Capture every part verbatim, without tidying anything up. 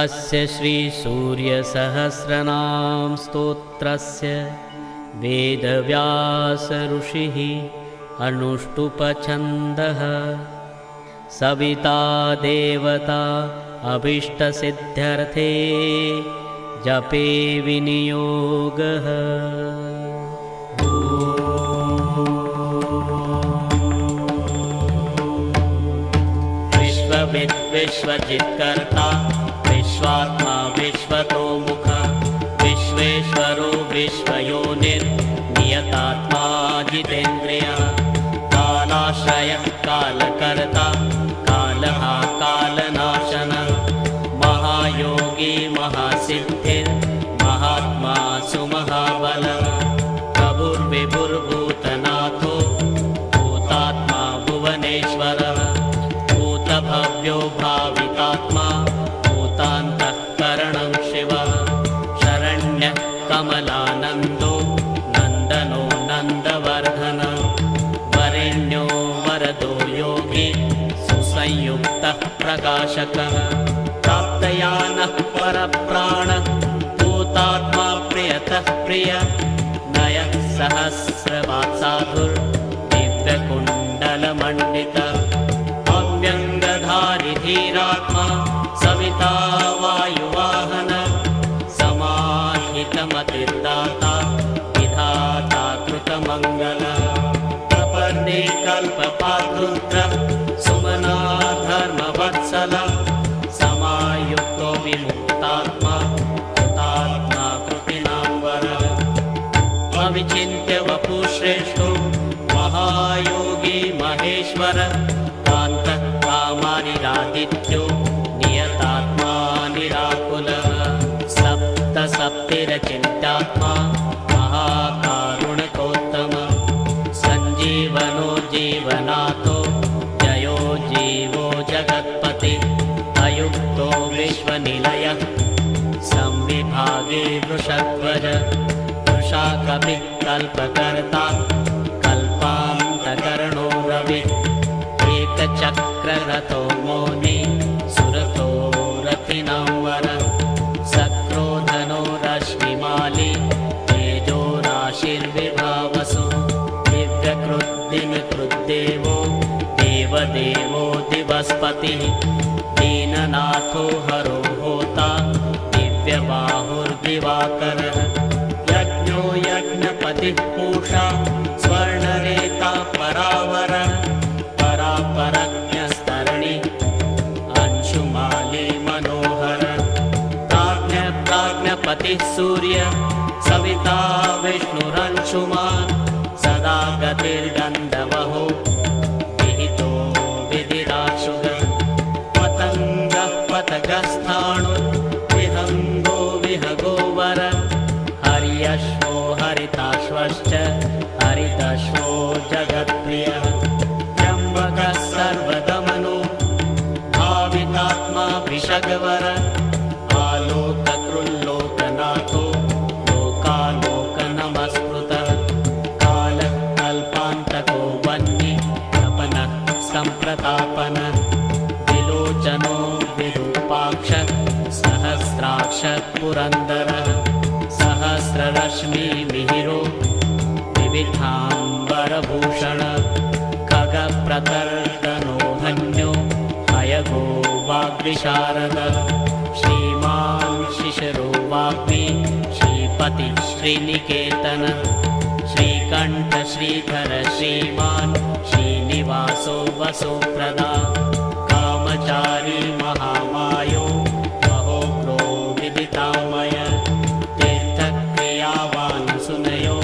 अस्य श्री सूर्य सहस्रनाम स्तोत्रस्य वेदव्यास ऋषिः अनुष्टुप छन्दः सविता देवता अभीष्ट सिद्ध्यर्थे जपे विनियोगः। विश्वविद विश्वजित्कर्ता विश्वात्मा विश्वतोमुख विश्वेश्वरो विश्वयोनिर्नियतात्मा जितेन्द्रिय कालाश्रय कालकर्ता कालः कालनाशन महायोगी महासिद्धिर् महात्मा सुमहाबल प्रभुर्विभुर्भूतनाथो भूतात्मा भुवनेश्वर भूतभव्यो भावितात्मा भूतान्तःकरणं शिव शरण्य कमलानन्दो नन्दनो नन्दवर्धन वरेण्यो वरदो योगी सुसंयुक्तः प्रकाशकः प्राप्तयानः परप्राणः भूतात्मा प्रियतः प्रिय नयः सहस्रवाक्साधुर्दिव्यकुण्डलमण्डितः व्यंगधारी धीरात्मा सविता वायुवाहन समाहितमतिर्दाता विधाता कृतमंगल प्रपन्निकल्पपाद्रुद्र सुमना धर्मवत्सल समायुक्तो विमुक्तात्मा कृतात्मा कृतिनाम्बर अविचिन्त्य वपुश्रेष्ठो महायोगी महेश्वर कामानिरादित्यो नियतात्मा निराकुलः सप्त सप्तिरचिन्त्यात्मा महाकारुणिकोत्तमः संजीवनो जीवनातो जयो जीवो जगत्पतिः अयुक्तो विश्वनिलयः संविभागे वृषध्वजः वृषाकपिः कल्पकर्ता कल्पान्तकरणो रविः चक्ररतो मोनि सुरतो रतिनांवर सक्रोधनो रश्मिमाली तेजो राशिर्विभावसो दिव्यकृद्दिमिकृद्देवो देवदेवो दिवस्पतिः दीननाथो हरो होता दिव्यबाहुर्दिवाकरः यज्ञो यज्ञपतिः पूषा स्वर्णरेता परावरः परज्ञस्तरणि अंशुमाली मनोहर प्राज्ञ प्राज्ञपतिः सूर्य सविता विष्णुरंशुमान् सदा गतिर्गन्धवहो विहितो विधिराशुगः पतङ्गः पतगस्थाणु विहङ्गो विहगोवर हर्यश्वो हरिताश्वश्च हरितश्वो जगत्प्रियः सर्वदमनो भावितात्मा विषगवर आलोककृल्लोकनाथो लोकालोकनमस्कृतः कालः कल्पान्तको वह्नि प्रपनः सम्प्रतापनः विलोचनो विरूपाक्ष सहस्राक्ष पुरन्दरः सहस्ररश्मिमिहिरो विविधाम्बरभूषण प्रतर्दनो धन्यो अयगो वाग्विशारद श्रीमान् शिशरो वाग्मी श्रीपति श्रीनिकेतन श्रीकण्ठ श्रीधर श्रीमान् श्रीनिवासो वसुप्रदा कामचारी महामायो महोग्रो विदितामय तीर्थक्रियावान् सुनयो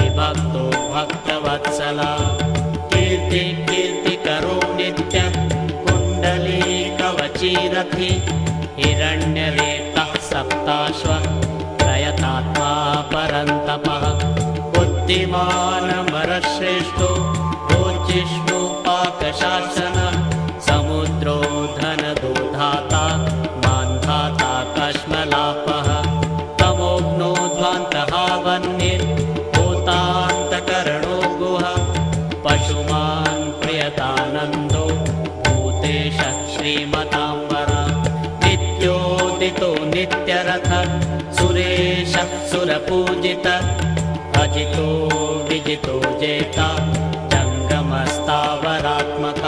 विभक्तो भक्तवत्सला कीर्तिकरो नित्य कुण्डली कवची रथि हिरण्यरेतः सप्ताश्व प्रयतात्मा परन्तपः बुद्धिमान वरश्रेष्ठो रोचिष्णुपाकशासनः समुद्रो धनदो धाता मान्धाता कश्मलापः तमोग्नो ध्वान्तः वह्निर्भूतान्तकरणो गुहा पशुमान् प्रियतानन्दो श्रीमतांबर नित्योदितो नित्यरथ सुरेश सुरपूजित अजितो विजितो जेता जंगमस्तावरात्मक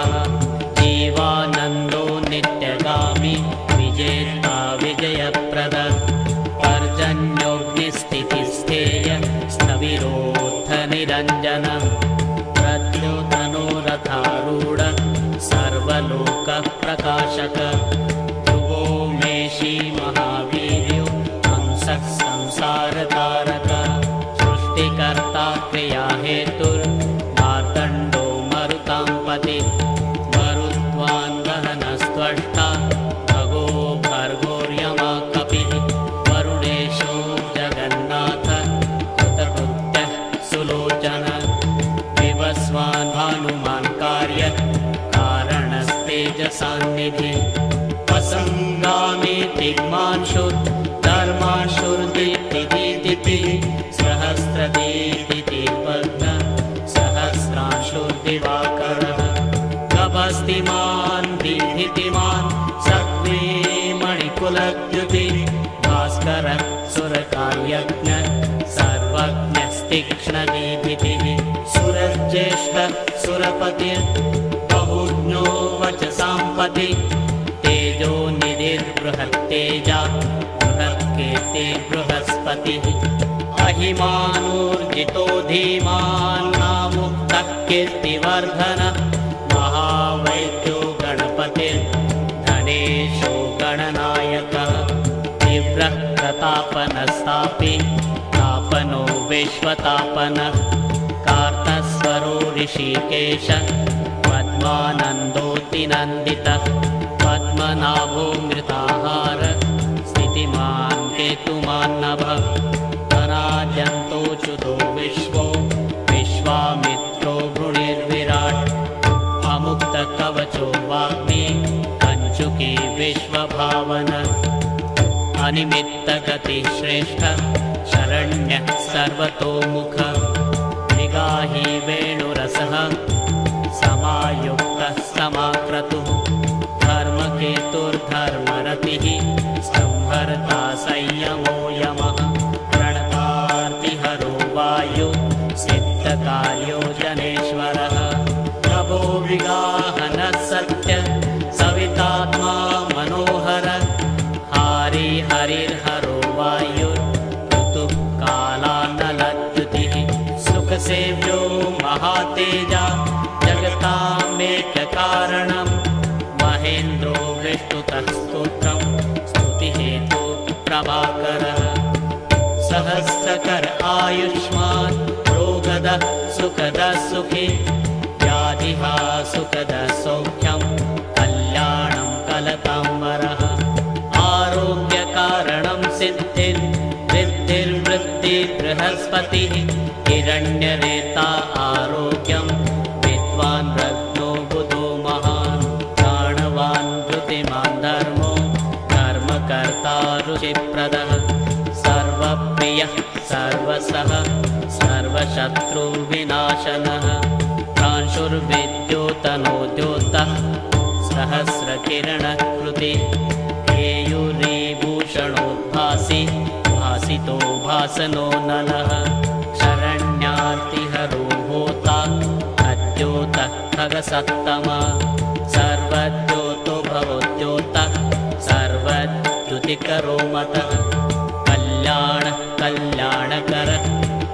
जीवानंदो नित्यगामी विजेता विजयप्रद पर्जन्योग्निस्थितिस्थेय स्थविरोध निरंजन प्रद्योतनो रथारूढ़ सर्वलोक प्रकाशक ध्रुवो मेषी महावीर्यो हंसः संसार तारक सृष्टिकर्ता क्रिया हेतुर्मार्तण्डो मरुतांपति मरुत्वान् वहनस्त्वष्टा भगो भर्गोर्यमा कपिः वरुणेशो जगन्नाथ कृतकृत्यः सुलोचन विवस्वान् भानुमान् कार्य सान्निधि वसंगामी दिग्मांशुर धर्मांशुर दीप्तिदीप्ति सहस्रदीप्तिदीपज्ञ सहस्रांशुर दिवाकर गभस्तिमान दीप्तिमान सक्ति मणिकुलद्युति भास्कर सुरकार्यज्ञ सर्वज्ञ तीक्ष्ण दीप्ति सुरज्येष्ठ सुरपति बहुज्ञो वचसांपति तेजो निधिर्बृहत्तेजा बृहत्कीर्ति बृहस्पति अहिमानूर्जितो धीमान् नामुक्तः कीर्तिवर्धन महावैद्यो गणपतिर्धनेशो गणनायकः तीव्रः प्रतापनस्तापि तापनो विश्वतापनः कार्तस्वरो ऋषिकेशः पद्मानन्दोऽतिनन्दितः पद्मनाभो मृताहार स्थितिमान् केतुमान् नभः धनाद्यन्तोऽच्युतो विश्वो विश्वामित्रो भृणिर्विराट् अमुक्तकवचो वाग्मी कञ्चुकी विश्वभावन अनिमित्तगतिः श्रेष्ठः शरण्यः सर्वतोमुखः मृगाही वेणुरसः समायुक्तः समाक्रतुः धर्मकेतुर्धर्मरतिः संहर्ता संयमो यमः प्रणतार्तिहरो वायुः सिद्धकार्यो जनेश्वरः प्रभो विगाहनः सत्यः सवितात्मा मनोहरः हरिहरिर्हरो वायुर्ऋतुः कालानलद्युतिः सुखसेव्यो महातेजा जगतामेककारणं महेन्द्रो विष्णुतः स्तोत्रं स्तुतिहेतु प्रभाकरः सहस्रकर आयुष्मान् रोगदः सुखदः सुखी व्याधिः सुखदः सौख्यं कल्याणं कलतांबरः आरोग्यकारणं सिद्धिर् वृद्धिर्वृत्ति बृहस्पतिः हिरण्यरेता आरोग्यं रत्नो बुधो महान् प्राणवान् धृतिमान् धर्मो धर्मकर्ता ऋषिप्रदः सर्वप्रियः सर्वसः सर्वशत्रुविनाशनः प्रांशुर्विद्योतनोद्योतः सहस्रकिरणकृति केयूरीभूषणोद्भासी भासितो भासनो नलः शरण्यार्तिहरो होता द्योतः खगसत्तमः सर्वद्योतो भवद्योतः सर्वद्युतिकरो मतः कल्याणः कल्याणकरः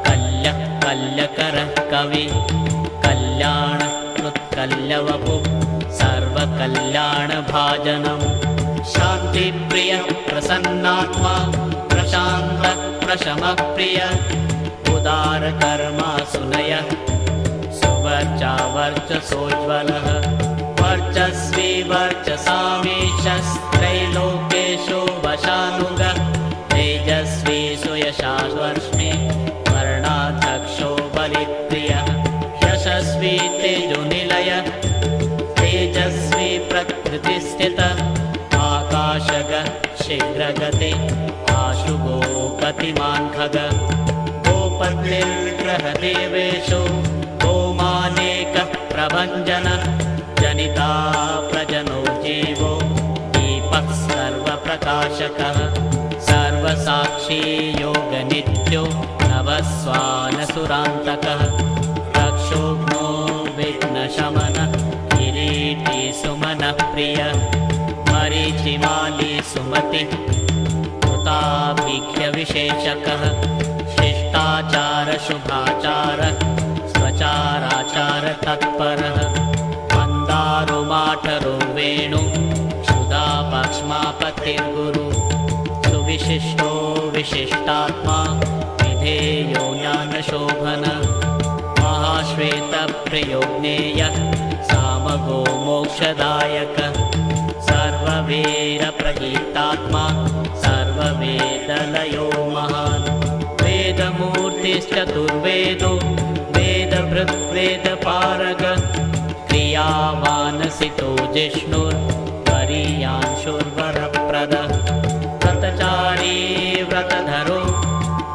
कल्यः कल्यकरः कविः कल्याणः कृत्कल्यवपुः सर्वकल्याणभाजनं शान्तिप्रियः प्रसन्नात्मा प्रशान्तः प्रशमः प्रियः उदारकर्मा सुनयः वर्चा वर्चसोज्ज्वलः वर्चस्वी वर्चसामीशस्त्रैलोकेशो वशानुगः तेजस्वी सुयशाश्वर्ष्मि वर्णाध्यक्षो बलिप्रियः यशस्वी तेजोनिलयः तेजस्वी प्रकृतिस्थितः आकाशगः शीघ्रगतिः आशुगो गतिमान् खगः गोपतिर्ग्रहदेवेषु गोमानेकः प्रभञ्जनः जनिता प्रजनो जीवो सूर्यो नवस्वानसुरान्तकः रक्षोघ्नो विघ्नशमनः किरीटी सुमनः प्रियः मरीचिमाली सुमतिः कृताभिख्यविशेषकः शिष्टाचारशुभाचारः स्वचाराचारतत्परः मन्दारुमाठरो वेणुः क्षुदापक्ष्मापतिर्गुरुः सुविशिष्टो विशिष्टात्मा विधेयो ज्ञानशोभनः महाश्वेतप्रियो ज्ञेयः सामगो मोक्षदायकः सर्ववेदप्रहीतात्मा सर्ववेदलयो महान् वेदमूर्तिश्चतुर्वेदो वेदभृद्वेदपारगः क्रियावानसितो जिष्णुर्वरीयांशुर्वरप्रदः व्रतचारी व्रतधरो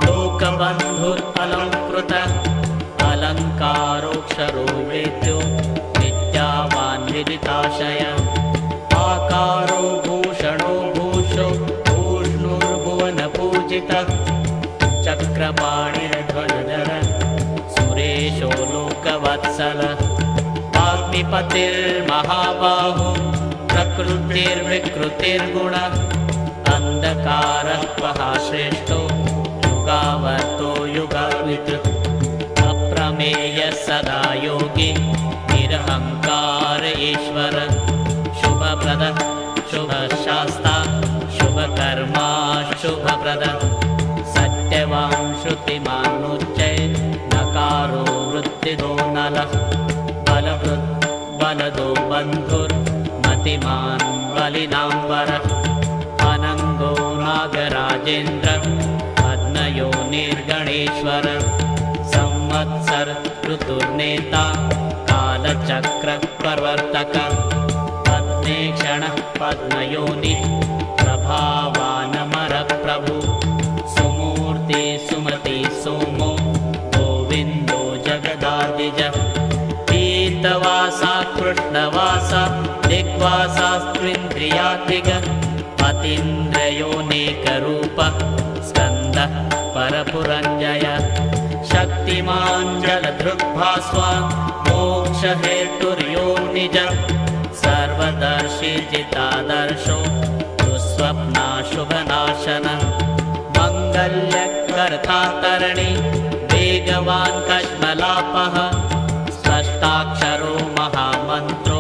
लोकबन्धुरलङ्कृतः अलङ्कारोऽक्षरो वेद्यो विद्यावान् विदिताशयः आकारो भूषणो भूषो भूष्णुर्भुवनपूजितः चक्रपाणिर्ध्वजधरः सुरेशो लोकवत्सलः अग्निपतिर्महाबाहो प्रकृतिर्विकृतिर्गुणः अन्धकारः पहाश्रेष्ठो युगावर्तो युगावित् अप्रमेयः सदा योगी निरहङ्कार ईश्वरः शुभप्रदः शुभशास्ता शुभकर्मा शुभप्रदः सत्यवान् श्रुतिमान् मुच्येत् नकारो वृत्तिदो नलः बलवृत् बलदो बन्धुर्मतिमान् बलिनाम्बरः अनङ्गो नागराजेन्द्रः अग्नयो निर्गणेश्वरः संवत्सरः ऋतुर्नेता कालचक्रः प्रवर्तकः पद्मेक्षणः पद्मयोनिः प्रभावानमरः प्रभुः सुमूर्ति सुमति सोमो गोविन्दो जगदादिजः ीतवासा कृष्णवासा दिग्वासास्त्विन्द्रियात्रिग अतीन्द्रियोऽनेकरूपः स्कन्दः परपुरञ्जयः शक्तिमान् जलदृग्भास्वा मोक्षहेतुर्यो निजः सर्वदर्शी जितादर्शो दुःस्वप्नाशुभनाशनः मङ्गल्यकर्तातरणि वेगवान् कज्मलापः अष्टाक्षरो महामन्त्रो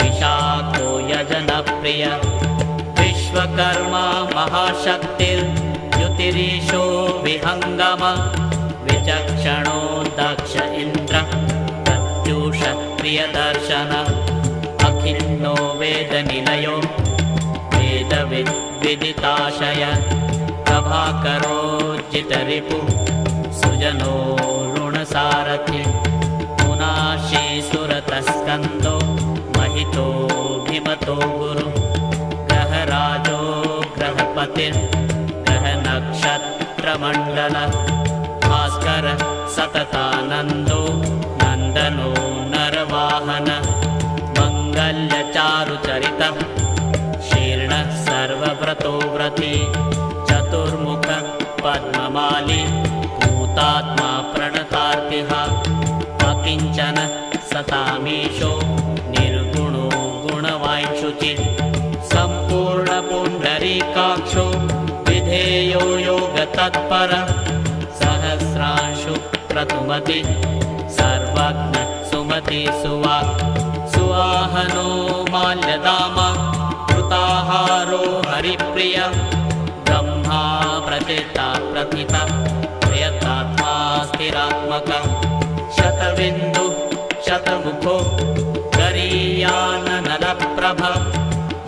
विशाखो यजनप्रियः विश्वकर्मा महाशक्तिर्युतिरीशो विहङ्गमः विचक्षणो दक्ष इन्द्रः प्रत्यूषः प्रियदर्शनः अखिन्नो वेदनिलयो वेदविद्विदिताशयः प्रभाकरो जितरिपुः सुजनो ऋणसारथिः सुरतस्कन्दो महितो भीमतो गुरु ग्रहराजो ग्रहपतिर्ग्रहनक्षत्रमण्डलः भास्करः सततानन्दो नन्दनो नरवाहनः मङ्गल्यचारुचरितः शीर्णः सर्वव्रतो व्रती चतुर्मुखः पद्ममाली भूतात्मा प्रणतार्तिः किंचन सतामीशो निर्गुणो गुणवांशुचिः संपूर्ण पुण्डरीकाक्षो विधेयो योगतत्परः सहस्रांशु क्रतुमति सर्वज्ञ सुमति सुवाक् सुवाहनो माल्यदामा कृताहारो हरिप्रियः ब्रह्मा प्रचेता प्रथितः प्रयतात्मा स्थिरात्मकः शतबिन्दु शतमुखो गरीयाननलप्रभ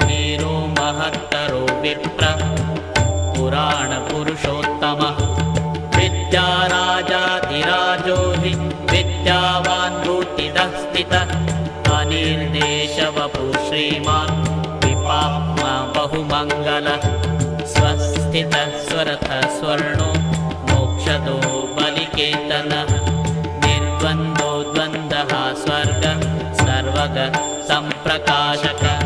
वीरो महत्तरो विप्र पुराणपुरुषोत्तमः विद्याराजाधिराजो हि विद्यावान्भूतितः स्थितः अनिर्देशवपुः श्रीमान् विपाप्मा बहुमङ्गलः स्वस्थितः स्वरथः स्वर्णो मोक्षदो बलिकेतनः द्वन्द्वो द्वन्द्वः स्वर्गः सर्वगः सम्प्रकाशकः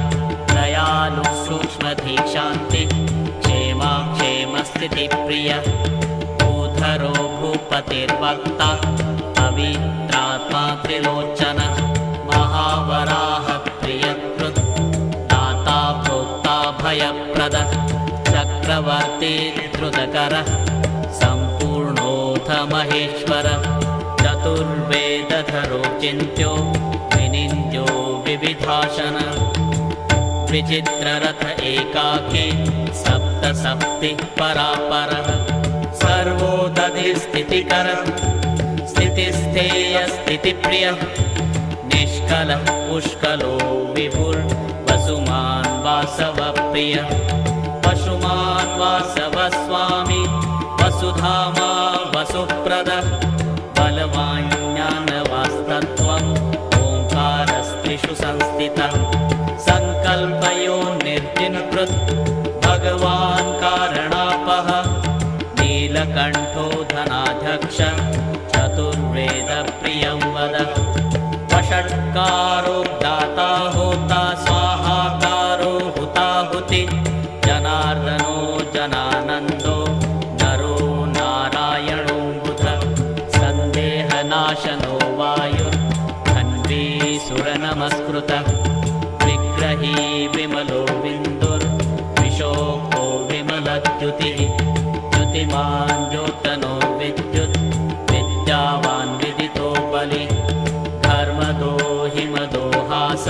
दयालुः सूक्ष्मधीशान्तिः क्षेमा क्षेमस्थितिप्रियः ऊर्ध्वरो पतिर्वक्ता पवित्रात्मा त्रिलोचन महावराह प्रियकृत दाता भोक्ता भयप्रद चक्रवर्ती त्रुतकर सम्पूर्णोऽथ महेश्वर चतुर्वेदधरो चिन्त्यो विनिन्द्यो विविधाशन विचित्ररथ एकाकी सप्तसप्तिः परापरः सर्वोदधिस्थितिकरः स्थितिस्थेयस्थितिप्रियः निष्कलः पुष्कलो विभुर्वसुमान् वासवप्रियः वसुमान् वासवस्वामी वसुधामा वसुप्रदः बलवान् ज्ञानवास्तत्वम् ओंकारस्त्रिषु संस्थितः संकल्पयो निर्दिनकृत भगवान् कारणापः नीलकण्ठो धनाध्यक्ष चतुर्वेद प्रियं वद वषट्कारो दाता होता स्वाहाकारो हुताहुति जनार्दनो जनानन्दो नरो नारायणो बुध सन्देहनाशनो वायुर्धन्वी सुरनमस्कृतः विमलो विन्दुर्विशोको विमलद्युतिः द्युतिमान् द्योतनो विद्युत् विद्यावान् विदितो बलिः धर्मदो हिमदोहास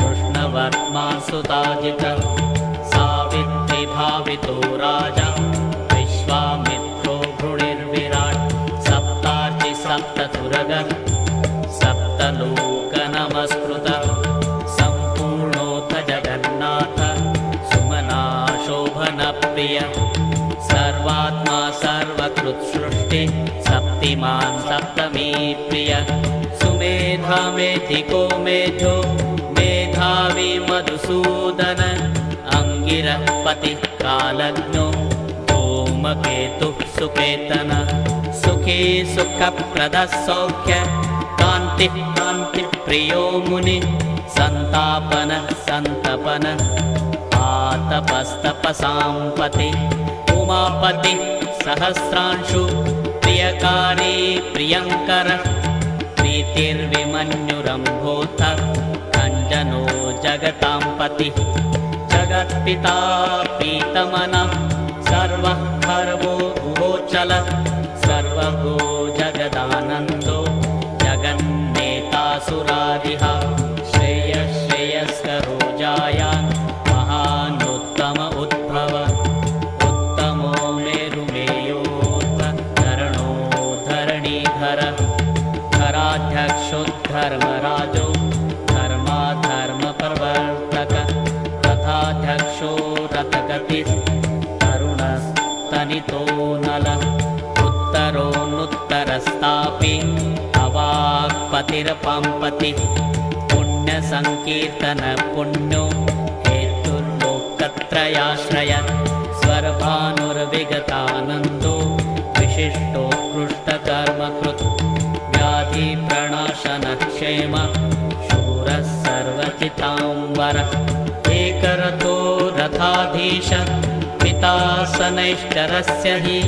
कृष्णवर्मा सुताजितः सावित्री भावितो राजा विश्वामित्रो भृणिर्विराट् सप्तार्चि सप्तसुरगः सप्तलोक नमस्कृतः प्रिय सर्वात्मा सर्वकृत्सृष्टि सप्तिमान् सप्तमी प्रिय सुमेधा मेधिको मेधो मेधावी मधुसूदन अंगिरः पतिः कालज्ञो धूमकेतुः सुकेतन सुखी सुखप्रदः सौख्य कान्तिः कान्तिप्रियो मुनिः सन्तापनः सन्तपनः तपस्तपसां पति उमापति सहस्रांशु प्रियकारी प्रियंकर प्रीतिर्विमन्युरम्भोऽथ अञ्जनो जगतां पति जगत्पिता पीतमनः सर्वः खर्वो गुहोचलः सर्वगो जगदानन्दो जगन्नेता सुरारिः श्रेयः श्रेयस्करो जायान् महानोत्तम उद्भव उत्तमो मेरुमेयोऽथ धरणो धरणीधर धराध्यक्षो धर्मराजो धर्माधर्मप्रवर्तक रथाध्यक्षो रथगतिः तरुणस्तनितो नलः उत्तरोऽनुत्तरस्तापि अवाक्पतिरपम्पतिः पुण्यसङ्कीर्तन पुण्यो त्रयाश्रय स्वर्भानुर्विगतानन्दो विशिष्टो कृष्टकर्मकृत् व्याधिप्रणाशनक्षेम शूरः सर्वचिताम्बरः एकरथो रथाधीश पिता सनैश्चरस्य हि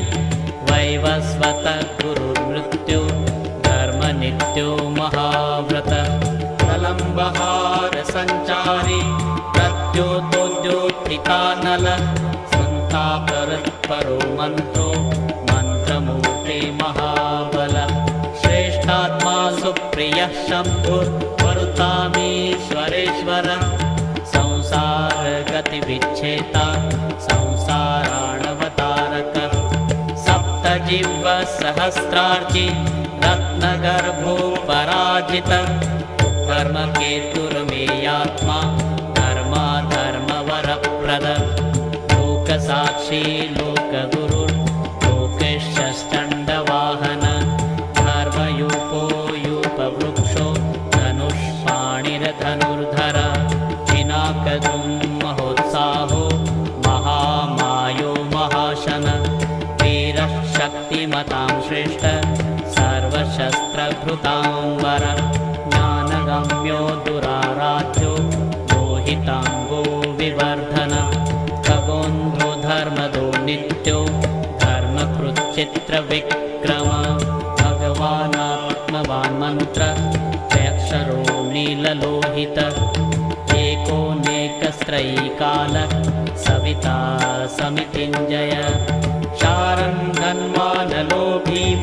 वैवस्वत गुरुर्मृत्यो धर्मनित्यो महाव्रत प्रलम्बहार सञ्चारी द्योतोद्योतितानल सन्तापरत्परो मन्त्रो मन्त्रमूर्ति महाबल श्रेष्ठात्मा सुप्रियः शम्भुर्वरुतामीश्वरेश्वर संसारगतिविच्छेता संसाराणवतारकः सप्तजिह्व सहस्रार्चि रत्नगर्भो पराजितः धर्मकेतुर्मेयात्मा धर्मवरप्रद लोकसाक्षी लोकगुरुर् लोकेशश्चण्डवाहन धर्मयूपो यूपवृक्षो धनुष्पाणिरधनुर्धर पिनाकदुं महोत्साहो महामायो महाशन वीरः शक्तिमतां श्रेष्ठ सर्वशस्त्रभृतां वर ज्ञानगम्यो दुराराध्यो हितांगो विवर्धन खगोन्धो धर्मदो नित्यो धर्मकृच्चित्र विक्रम। अखिललोहित एकोनेकस्त्रैकाल सविता समितिञ्जय शारं धन्वानलो भीम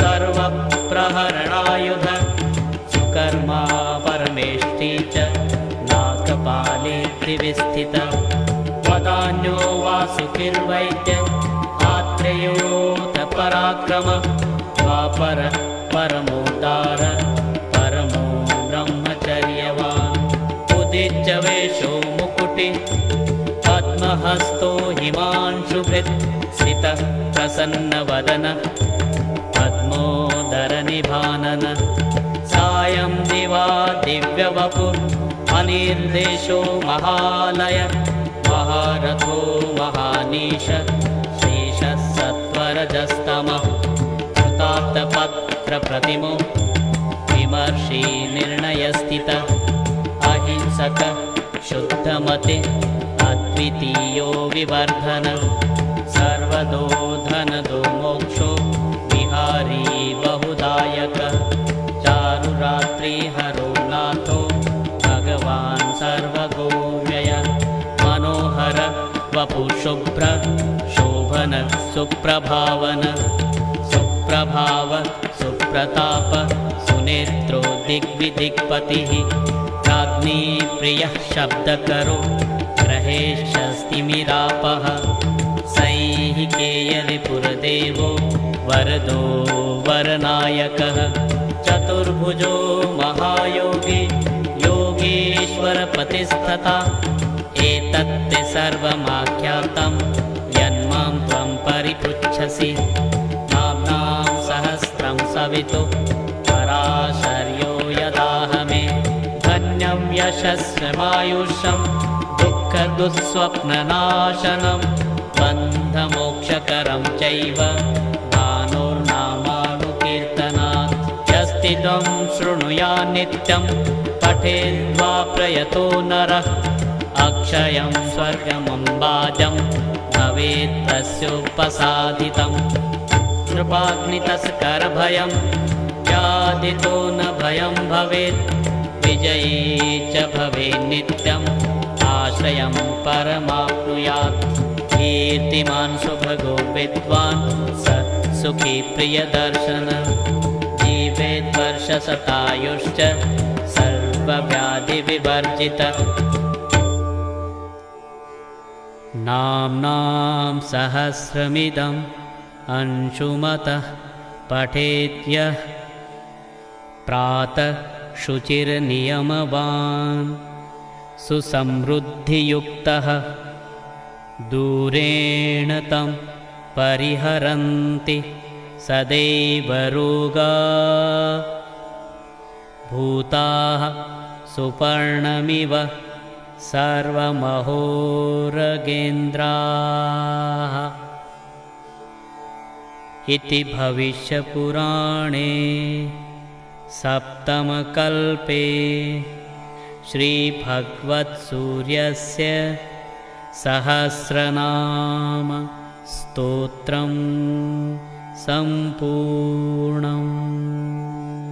सर्वप्रहरणायुध सुकर्मा परमेष्ठी च नाकपाले त्रिविस्थित वदान्यो वासुकिर्वैद्य आत्रेयोत पराक्रम द्वापर परमोदार परमो ब्रह्मचर्यवान् उदिच्य वेशो मुकुटि पद्महस्तो हिमांशुभृत् स्थितः प्रसन्नवदन पद्मोदर निभानन सायं दिवा दिव्यवपुः अनिर्देशो महालय महारथो महानीश शेषः सत्वरजस्तमः ताप्तपत्र प्रतिमो विमर्शी निर्णयस्थित अहिंसक शुद्धमति अद्वितीयो विवर्धन सर्वदो धनदो मोक्षो विहारी बहुदायक चारुरात्रि हरो नाथो भगवान् सर्वगोव्यय मनोहर वपुशुभ्र शोभन सुप्रभावन प्रभाव सुप्रताप सुनेत्रो दिग्विदिग्पतिः राज्ञी प्रियः शब्दकरो ग्रहेश स्तिमिरापः सैहिकेय रिपुरदेवो वरदो वरनायकः चतुर्भुजो महायोगी योगेश्वर पतिस्थता एतत्ते सर्वमाख्यातं यन्मां त्वं परिपृच्छसि सहस्रं सवितु पराशर्यो यदाह मे धन्यं यशस्वमायुषं दुःखदुःस्वप्ननाशनं बन्धमोक्षकरं चैव भानुर्नामानुकीर्तनात् यस्तिदं शृणुया नित्यं पठेद्वा प्रयतो नरः अक्षयं स्वर्गमम्बाजं भवेत् तस्योपसादितम् कृपाग्नितस्करभयं यादितो न भयं भवेत् विजयी च भवेत् नित्यम् आश्रयं परमाप्नुयात् कीर्तिमान् सुभगो विद्वान् स सुखी प्रियदर्शन जीवेत् वर्षशतायुश्च सर्वव्याधिविवर्जितः नाम्नां सहस्रमिदम् अंशुमतः पठेत्यः प्रातः शुचिर्नियमवान् सुसमृद्धियुक्तः दूरेण तं परिहरन्ति सदैव रोगाः भूताः सुपर्णमिव सर्वमहोरगेन्द्राः इति भविष्यपुराणे सप्तमकल्पे श्रीभगवत्सूर्यस्य सहस्रनाम स्तोत्रं सम्पूर्णम्।